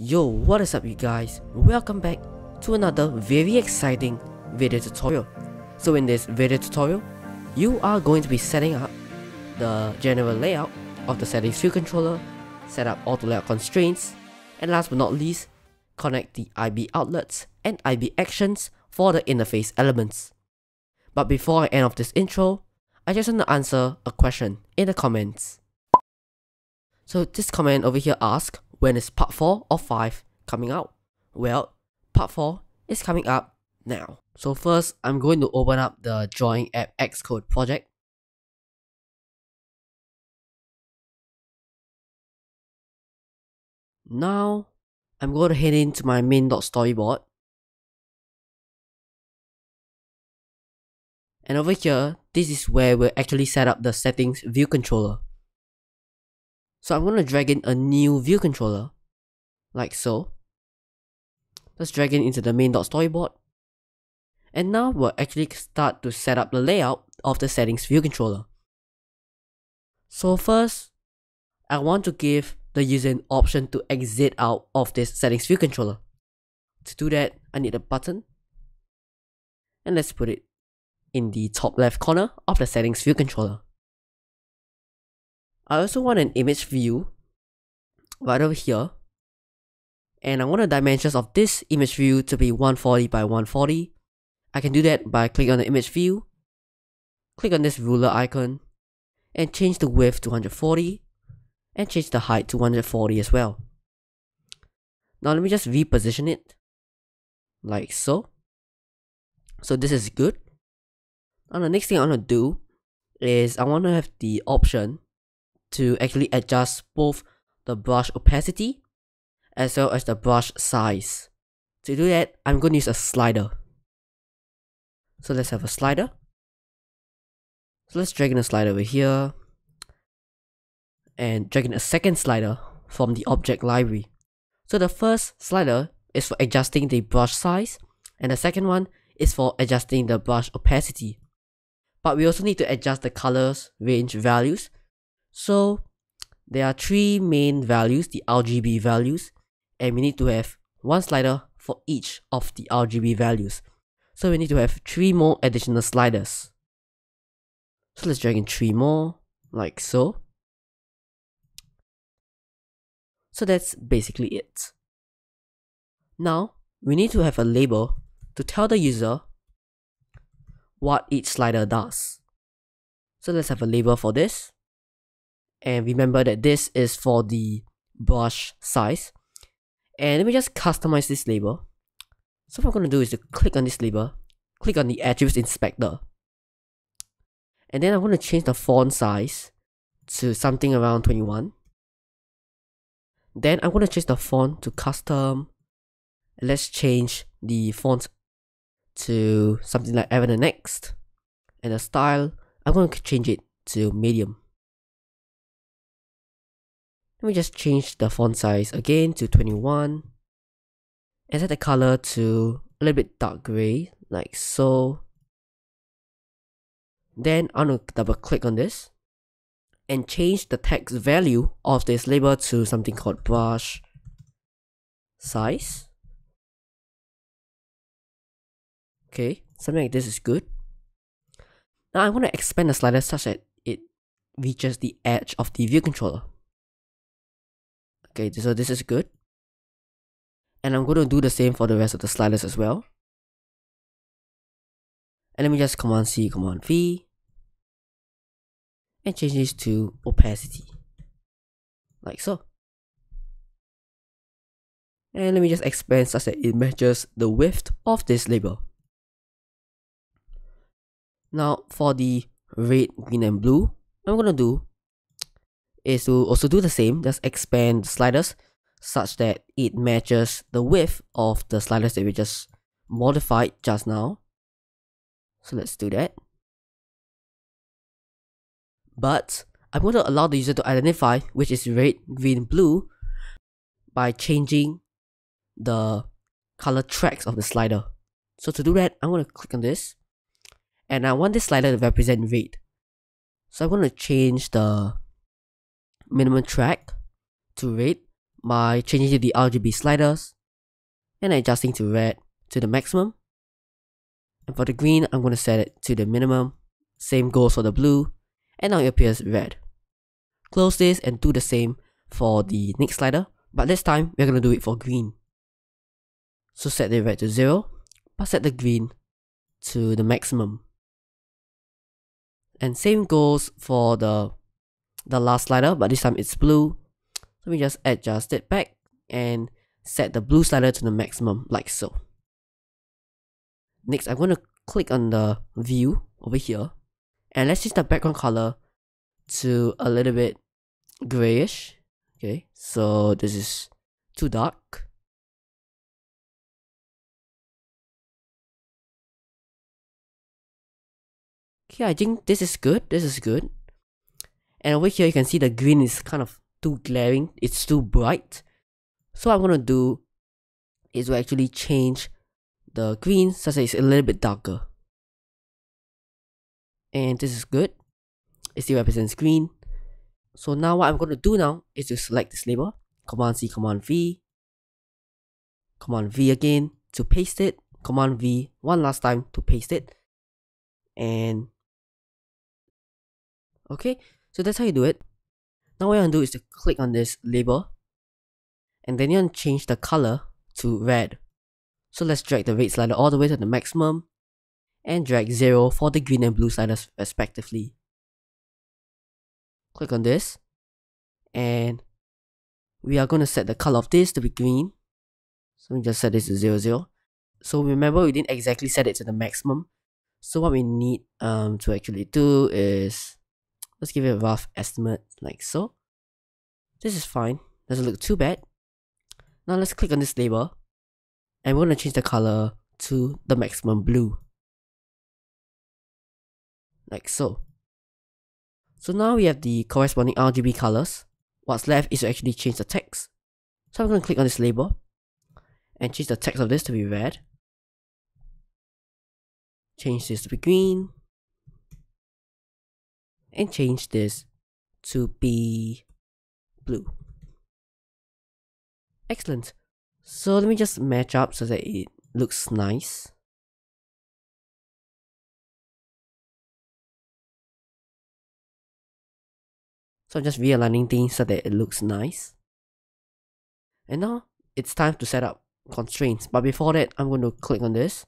Yo, what is up you guys, welcome back to another very exciting video tutorial. So in this video tutorial, you are going to be setting up the general layout of the settings view controller, set up auto layout constraints, and last but not least, connect the IB outlets and IB actions for the interface elements. But before I end off this intro, I just want to answer a question in the comments. So this comment over here asks, when is part 4 or 5 coming out? Well, part 4 is coming up now. So first, I'm going to open up the DrawingApp Xcode project. Now, I'm going to head into my main.storyboard. And over here, this is where we'll actually set up the settings view controller. So I'm going to drag in a new view controller, like so. Let's drag it into the main.storyboard. And now we'll actually start to set up the layout of the settings view controller. So first, I want to give the user an option to exit out of this settings view controller. To do that, I need a button. And let's put it in the top left corner of the settings view controller. I also want an image view right over here, and I want the dimensions of this image view to be 140 by 140. I can do that by clicking on the image view, click on this ruler icon, and change the width to 140 and change the height to 140 as well. Now let me just reposition it like so. So this is good. Now the next thing I want to do is I want to have the option to actually adjust both the brush opacity as well as the brush size. To do that, I'm going to use a slider. So let's have a slider. So let's drag in a slider over here and drag in a second slider from the object library. So the first slider is for adjusting the brush size and the second one is for adjusting the brush opacity. But we also need to adjust the colors range values. So there are three main values, the RGB values, and we need to have one slider for each of the RGB values. So we need to have three more additional sliders. So let's drag in three more, like so. So that's basically it. Now, we need to have a label to tell the user what each slider does. So let's have a label for this. And remember that this is for the brush size. And let me just customize this label. So what I'm going to do is to click on this label, click on the attributes inspector. And then I want to change the font size to something around 21. Then I want to change the font to custom. Let's change the font to something like Avenue Next. And the style, I'm going to change it to medium. Let me just change the font size again to 21 and set the color to a little bit dark grey, like so. Then I'm going to double click on this and change the text value of this label to something called brush size. Okay, something like this is good. Now I want to expand the slider such that it reaches the edge of the view controller. Okay, so this is good. And I'm going to do the same for the rest of the sliders as well. And let me just Command C, Command V. And change this to opacity. Like so. And let me just expand such that it matches the width of this label. Now for the red, green and blue, I'm going to do is to also do the same, just expand the sliders such that it matches the width of the sliders that we just modified just now. So let's do that. But I'm going to allow the user to identify which is red, green, blue by changing the color tracks of the slider. So to do that, I'm going to click on this and I want this slider to represent red. So I'm going to change the minimum track to red by changing to the RGB sliders and adjusting to red to the maximum. And for the green, I'm going to set it to the minimum. Same goes for the blue, and now it appears red. Close this and do the same for the next slider, but this time we're going to do it for green. So set the red to 0, but set the green to the maximum. And same goes for the last slider, but this time it's blue. Let me just adjust it back and set the blue slider to the maximum, like so. Next, I'm going to click on the view over here, and let's change the background color to a little bit grayish. Okay, so this is too dark. Okay, I think this is good. This is good. And over here, you can see the green is kind of too glaring. It's too bright. So what I'm going to do is to actually change the green such that it's a little bit darker. And this is good. It still represents green. So now what I'm going to do now is to select this label. Command-C, Command-V. Command-V again to paste it. Command-V one last time to paste it. And okay, so that's how you do it. Now what you want to do is to click on this label, and then you want to change the color to red. So let's drag the red slider all the way to the maximum, and drag 0 for the green and blue sliders respectively. Click on this, and we are going to set the color of this to be green. So we just set this to 0, 0. So remember, we didn't exactly set it to the maximum. So what we need to actually do is, let's give it a rough estimate, like so. This is fine, doesn't look too bad. Now let's click on this label, and we're going to change the color to the maximum blue, like so. So now we have the corresponding RGB colors. What's left is to actually change the text. So I'm going to click on this label, and change the text of this to be red. Change this to be green, and change this to be blue. Excellent. So let me just match up so that it looks nice. So I'm just realigning things so that it looks nice. And now it's time to set up constraints. But before that, I'm going to click on this.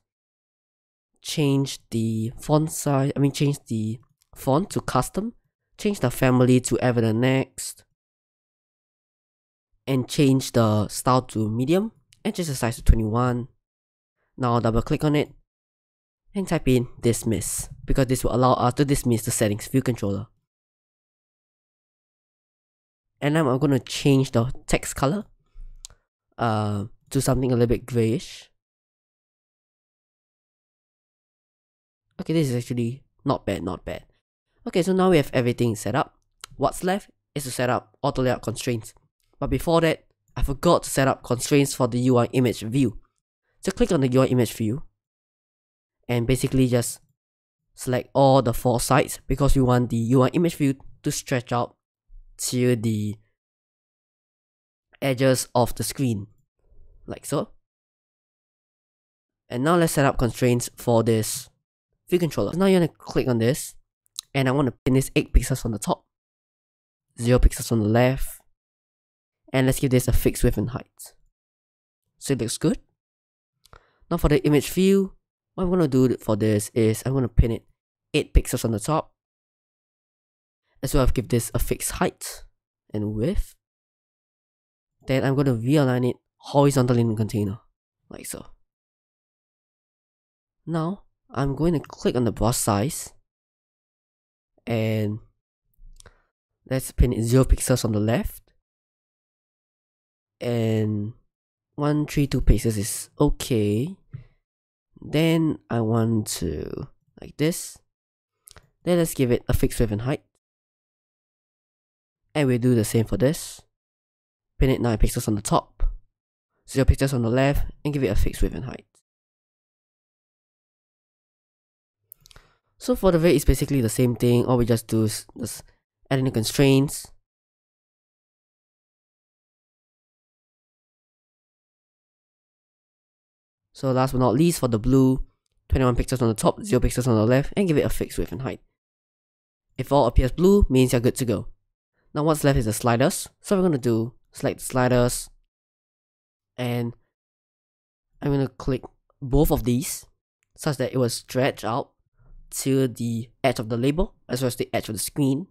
Change the font size, change the font to custom, change the family to Avenue Next, and change the style to medium, and change the size to 21. Now double click on it, and type in dismiss, because this will allow us to dismiss the settings view controller. And now I'm going to change the text color to something a little bit grayish. Okay, this is actually not bad, not bad. Okay, so now we have everything set up. What's left is to set up auto layout constraints. But before that, I forgot to set up constraints for the UI image view. So click on the UI image view, and basically just select all the 4 sides, because we want the UI image view to stretch out to the edges of the screen, like so. And now let's set up constraints for this view controller. So now you're going to click on this, and I want to pin this 8 pixels on the top, 0 pixels on the left, and let's give this a fixed width and height. So it looks good. Now for the image view, what I'm going to do for this is I'm going to pin it 8 pixels on the top, as well as give this a fixed height and width. Then I'm going to realign it horizontally in the container, like so. Now I'm going to click on the brush size, and let's pin it 0 pixels on the left, and 132 pixels is okay. Then I want to, like this, then let's give it a fixed width and height, and we'll do the same for this. Pin it 9 pixels on the top, 0 pixels on the left, and give it a fixed width and height. So for the way, it's basically the same thing. All we just do is just add in the constraints. So last but not least, for the blue, 21 pixels on the top, 0 pixels on the left, and give it a fixed width and height. If all appears blue, means you're good to go. Now what's left is the sliders, so we're going to do select the sliders, and I'm going to click both of these such that it will stretch out to the edge of the label as well as the edge of the screen,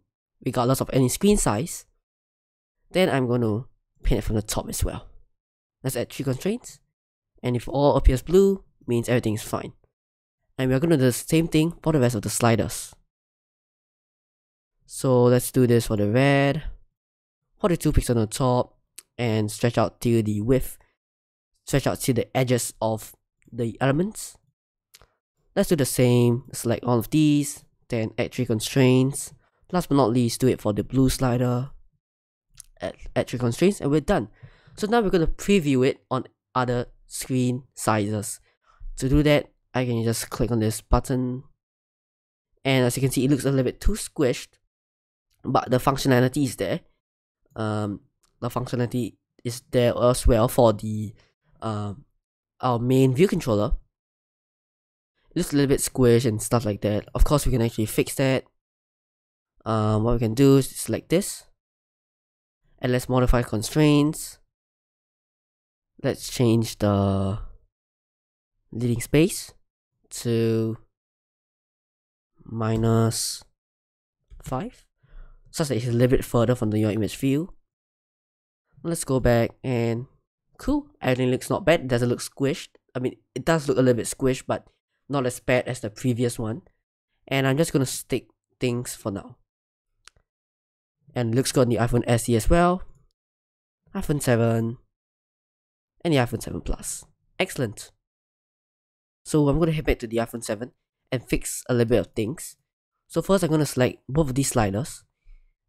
regardless of any screen size. Then I'm going to paint it from the top as well. Let's add 3 constraints, and if all appears blue, means everything is fine. And we're going to do the same thing for the rest of the sliders. So let's do this for the red, 42 pixels on the top, and stretch out to the width, stretch out to the edges of the elements. Let's do the same, select all of these, then add 3 constraints. Last but not least, do it for the blue slider, add 3 constraints, and we're done. So now we're going to preview it on other screen sizes. To do that, I can just click on this button, and as you can see, it looks a little bit too squished, but the functionality is there. The functionality is there as well for the our main view controller. It looks a little bit squished and stuff like that. Of course, we can actually fix that. What we can do is select this, and let's modify constraints. Let's change the leading space to -5, such that it's a little bit further from your image view. Let's go back, and cool, everything looks not bad. It doesn't look squished. I mean, it does look a little bit squished, but not as bad as the previous one. And I'm just gonna stick things for now. And it looks good on the iPhone SE as well, iPhone 7, and the iPhone 7 Plus. Excellent. So I'm going to head back to the iPhone 7 and fix a little bit of things. So first I'm going to select both of these sliders,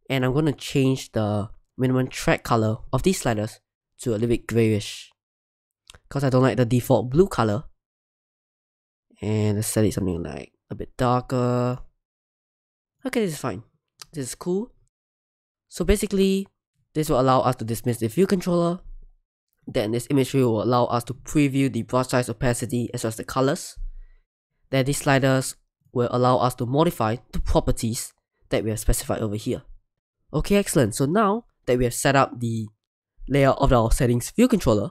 and I'm going to change the minimum track color of these sliders to a little bit grayish, because I don't like the default blue color. And let's set it something like a bit darker. Okay, this is fine. This is cool. So basically, this will allow us to dismiss the view controller. Then this image view will allow us to preview the brush size, opacity, as well as the colors. Then these sliders will allow us to modify the properties that we have specified over here. Okay, excellent. So now that we have set up the layout of our settings view controller,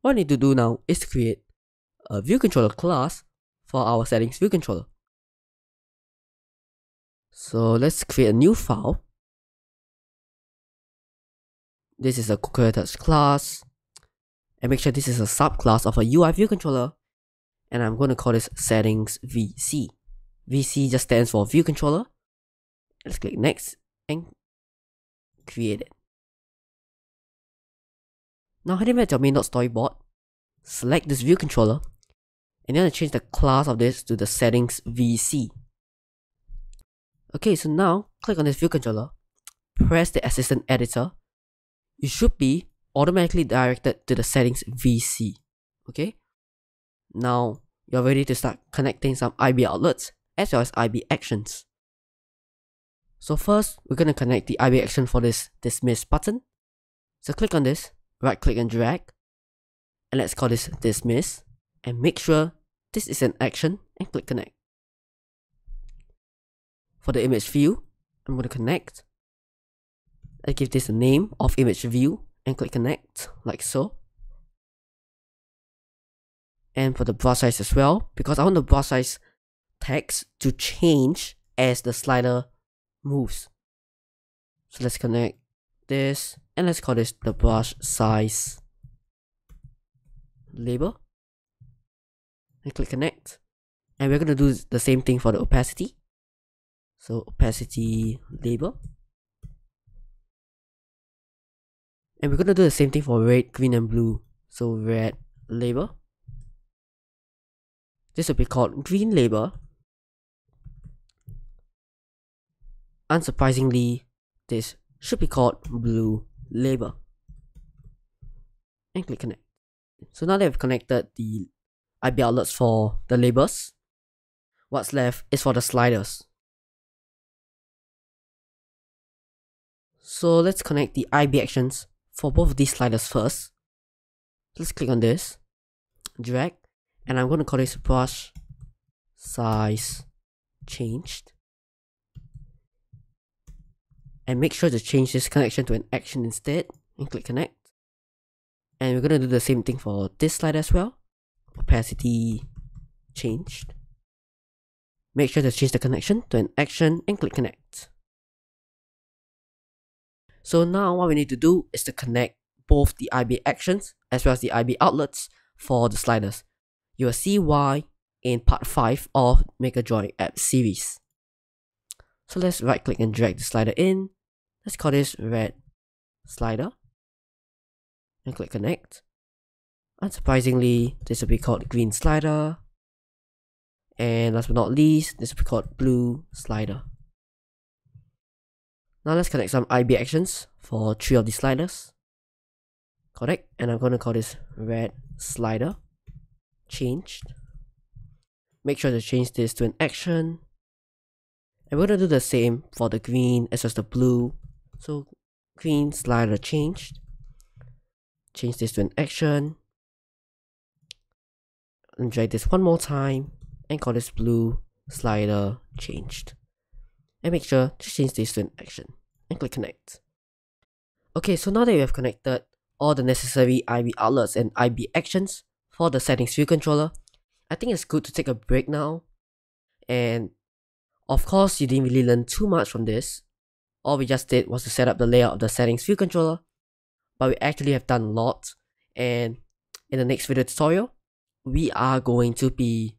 what I need to do now is to create a view controller class for our settings view controller. So let's create a new file. This is a Cocoa touch class. And make sure this is a subclass of a UI view controller, and I'm going to call this settings VC. VC just stands for view controller. Let's click next and create it. Now heading back to your main.storyboard, select this view controller, and you're going to change the class of this to the settings VC. Okay, so now click on this view controller, press the assistant editor. You should be automatically directed to the settings VC. Okay, now you're ready to start connecting some IB outlets as well as IB actions. So first, we're going to connect the IB action for this dismiss button. So click on this, right click and drag, and let's call this dismiss, and make sure this is an action and click connect. For the image view, I'm going to connect. I give this a name of image view and click connect, like so. And for the brush size as well, because I want the brush size text to change as the slider moves. So let's connect this, and let's call this the brush size label, and click connect. And we're going to do the same thing for the opacity. So opacity label. And we're going to do the same thing for red, green, and blue. So red label, this will be called green label. Unsurprisingly, this should be called blue label, and click connect. So now that we've connected the IB outlets for the labels, what's left is for the sliders. So let's connect the IB actions for both of these sliders first. Let's click on this, drag, and I'm going to call this brush size changed, and make sure to change this connection to an action instead, and click connect. And we're going to do the same thing for this slide as well. Opacity changed. Make sure to change the connection to an action and click connect. So now what we need to do is to connect both the IB actions as well as the IB outlets for the sliders. You will see why in part 5 of Make a Drawing App series. So let's right click and drag the slider in. Let's call this red slider and click connect. Unsurprisingly, this will be called green slider, and last but not least, this will be called blue slider. Now let's connect some IB actions for 3 of these sliders. Connect, and I'm going to call this red slider changed. Make sure to change this to an action, and we're going to do the same for the green as well as the blue. So green slider changed, change this to an action, and drag this one more time and call this blue slider changed, and make sure to change this to an action and click connect. Okay, so now that we have connected all the necessary IB outlets and IB actions for the settings view controller, I think it's good to take a break now. And of course, you didn't really learn too much from this. All we just did was to set up the layout of the settings view controller, but we actually have done a lot. And in the next video tutorial, we are going to be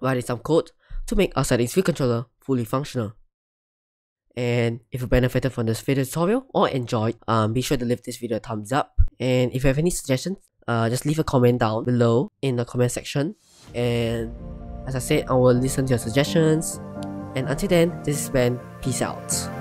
writing some code to make our settings view controller fully functional. And if you benefited from this video tutorial or enjoyed, be sure to leave this video a thumbs up. And if you have any suggestions, just leave a comment down below in the comment section. And as I said, I will listen to your suggestions. And until then, this is Ben. Peace out.